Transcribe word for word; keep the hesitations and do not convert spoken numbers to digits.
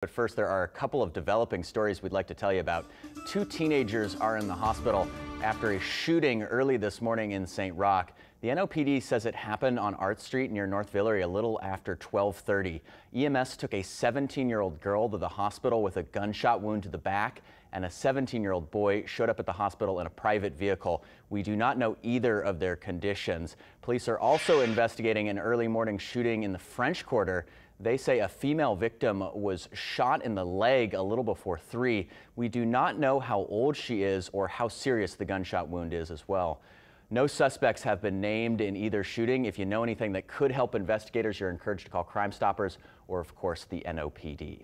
But first, there are a couple of developing stories we'd like to tell you about. Two teenagers are in the hospital after a shooting early this morning in Saint Roch. The N O P D says it happened on Art Street near North Villeray a little after twelve thirty. E M S took a seventeen-year-old girl to the hospital with a gunshot wound to the back, and a seventeen-year-old boy showed up at the hospital in a private vehicle. We do not know either of their conditions. Police are also investigating an early morning shooting in the French Quarter. They say a female victim was shot in the leg a little before three. We do not know how old she is or how serious the gunshot wound is as well. No suspects have been named in either shooting. If you know anything that could help investigators, you're encouraged to call Crime Stoppers or, of course, the N O P D.